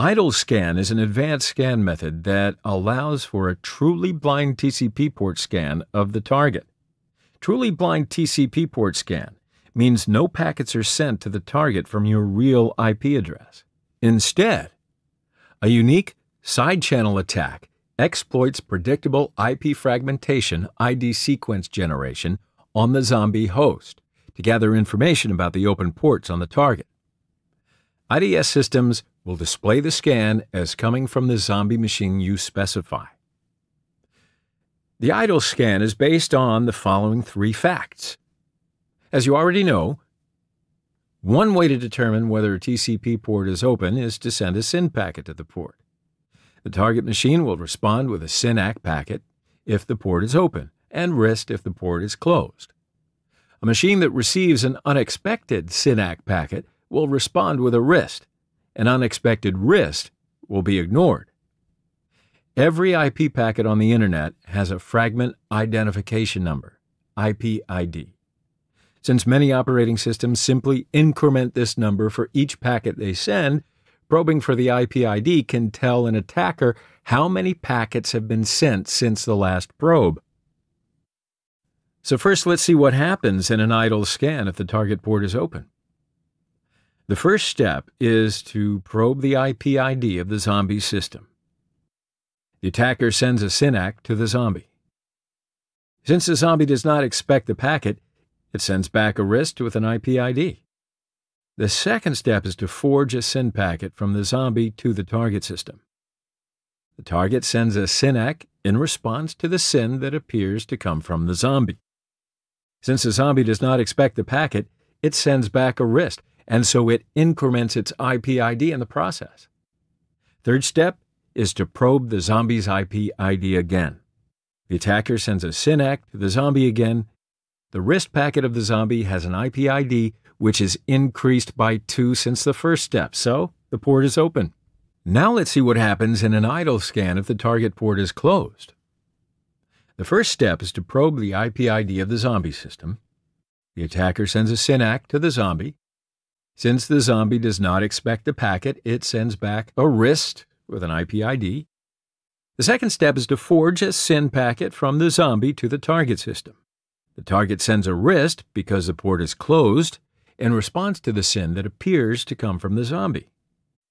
Idle scan is an advanced scan method that allows for a truly blind TCP port scan of the target. Truly blind TCP port scan means no packets are sent to the target from your real IP address. Instead, a unique side-channel attack exploits predictable IP fragmentation ID sequence generation on the zombie host to gather information about the open ports on the target. IDS systems will display the scan as coming from the zombie machine you specify. The idle scan is based on the following three facts. As you already know, one way to determine whether a TCP port is open is to send a SYN packet to the port. The target machine will respond with a SYN/ACK packet if the port is open and REST if the port is closed. A machine that receives an unexpected SYN/ACK packet will respond with a REST. An unexpected REST will be ignored. Every IP packet on the Internet has a fragment identification number, IPID. Since many operating systems simply increment this number for each packet they send, probing for the IPID can tell an attacker how many packets have been sent since the last probe. So first, let's see what happens in an idle scan if the target port is open. The first step is to probe the IP ID of the zombie system. The attacker sends a SYN/ACK to the zombie. Since the zombie does not expect the packet, it sends back a REST with an IP ID. The second step is to forge a SYN packet from the zombie to the target system. The target sends a SYN/ACK in response to the SYN that appears to come from the zombie. Since the zombie does not expect the packet, it sends back a REST, and so it increments its IP ID in the process. Third step is to probe the zombie's IP ID again. The attacker sends a SYN/ACK to the zombie again. The REST packet of the zombie has an IP ID which is increased by 2 since the first step, so the port is open. Now let's see what happens in an idle scan if the target port is closed. The first step is to probe the IP ID of the zombie system. The attacker sends a SYN/ACK to the zombie. Since the zombie does not expect the packet, it sends back a REST with an IP ID. The second step is to forge a SYN packet from the zombie to the target system. The target sends a REST because the port is closed in response to the SYN that appears to come from the zombie.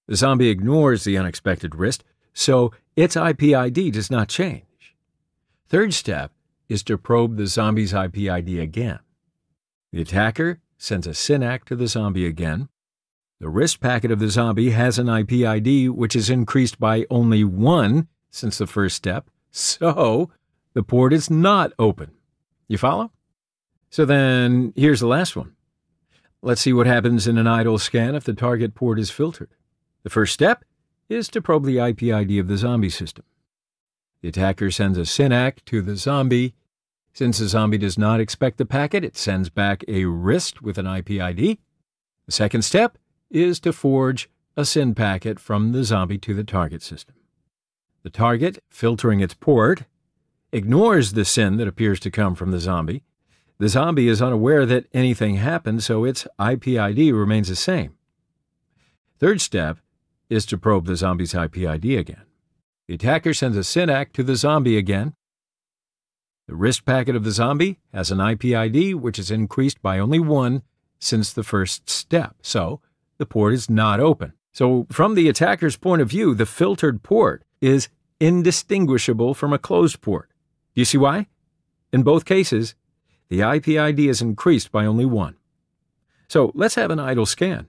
The zombie ignores the unexpected REST, so its IP ID does not change. Third step is to probe the zombie's IP ID again. The attacker sends a SYN/ACK to the zombie again. The REST packet of the zombie has an IP ID which is increased by only 1 since the first step, so the port is not open. You follow? So then, here's the last one. Let's see what happens in an idle scan if the target port is filtered. The first step is to probe the IP ID of the zombie system. The attacker sends a SYN/ACK to the zombie. Since the zombie does not expect the packet, it sends back a REST with an IP ID. The second step is to forge a SYN packet from the zombie to the target system. The target, filtering its port, ignores the SYN that appears to come from the zombie. The zombie is unaware that anything happened, so its IP ID remains the same. Third step is to probe the zombie's IP ID again. The attacker sends a SYN/ACK to the zombie again. The REST packet of the zombie has an IP ID which is increased by only 1 since the first step, so the port is not open. So from the attacker's point of view, the filtered port is indistinguishable from a closed port. Do you see why? In both cases, the IP ID is increased by only 1. So let's have an idle scan.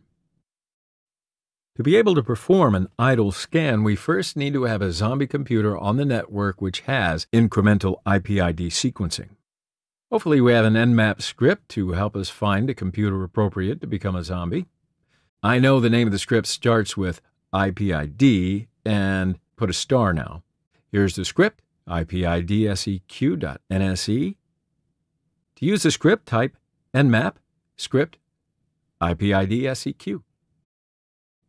To be able to perform an idle scan, we first need to have a zombie computer on the network which has incremental IPID sequencing. Hopefully we have an Nmap script to help us find a computer appropriate to become a zombie. I know the name of the script starts with IPID and put a star now. Here's the script, ipidseq.nse. To use the script, type Nmap script ipidseq.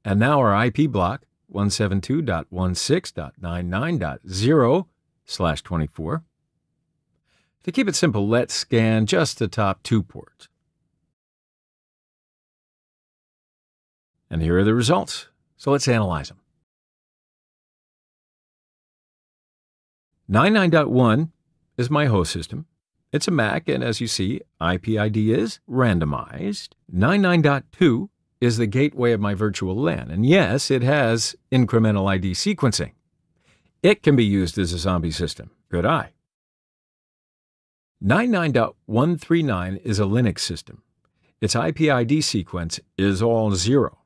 And now our IP block, 172.16.99.0/24. To keep it simple, let's scan just the top 2 ports. And here are the results, so let's analyze them. 99.1 is my host system. It's a Mac, and as you see, IP ID is randomized. 99.2 is the gateway of my virtual LAN, and yes, it has incremental ID sequencing. It can be used as a zombie system. Good eye. 99.139 is a Linux system. Its IP ID sequence is all 0.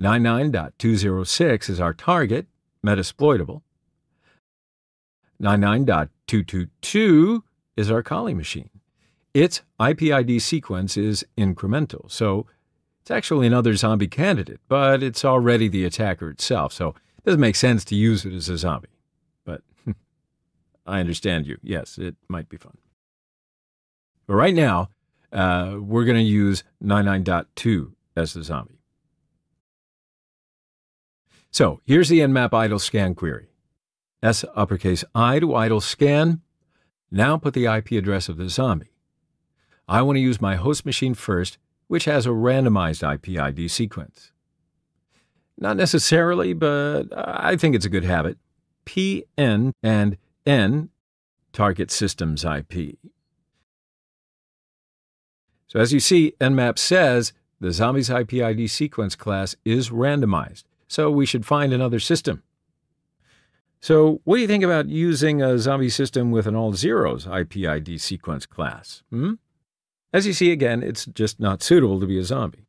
99.206 is our target, Metasploitable. 99.222 is our Kali machine. Its IP ID sequence is incremental, so it's actually another zombie candidate, but it's already the attacker itself, so it doesn't make sense to use it as a zombie. But I understand you. Yes, it might be fun. But right now, we're going to use 99.2 as the zombie. So here's the Nmap idle scan query. S uppercase I to idle scan. Now put the IP address of the zombie. I want to use my host machine first, which has a randomized IP ID sequence. Not necessarily, but I think it's a good habit. PN and N, target systems IP. So as you see, Nmap says the zombie's IP ID sequence class is randomized, so we should find another system. So what do you think about using a zombie system with an all zeros IP ID sequence class? As you see again, it's just not suitable to be a zombie.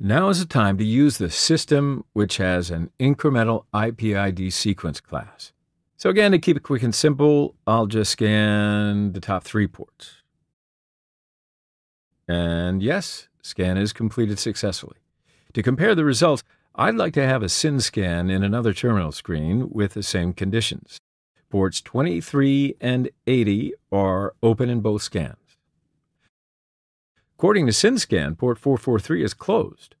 Now is the time to use the system which has an incremental IP ID sequence class. So again, to keep it quick and simple, I'll just scan the top 3 ports. And yes, scan is completed successfully. To compare the results, I'd like to have a SYN scan in another terminal screen with the same conditions. Ports 23 and 80 are open in both scans. According to SYN scan, port 443 is closed.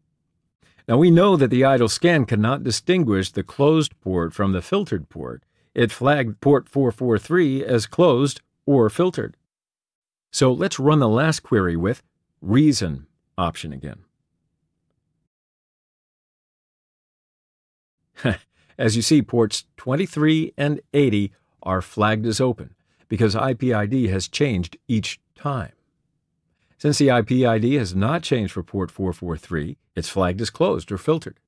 Now we know that the idle scan cannot distinguish the closed port from the filtered port. It flagged port 443 as closed or filtered. So let's run the last query with reason option again. As you see, ports 23 and 80 are flagged as open because IP ID has changed each time. Since the IP ID has not changed for port 443, it's flagged as closed or filtered.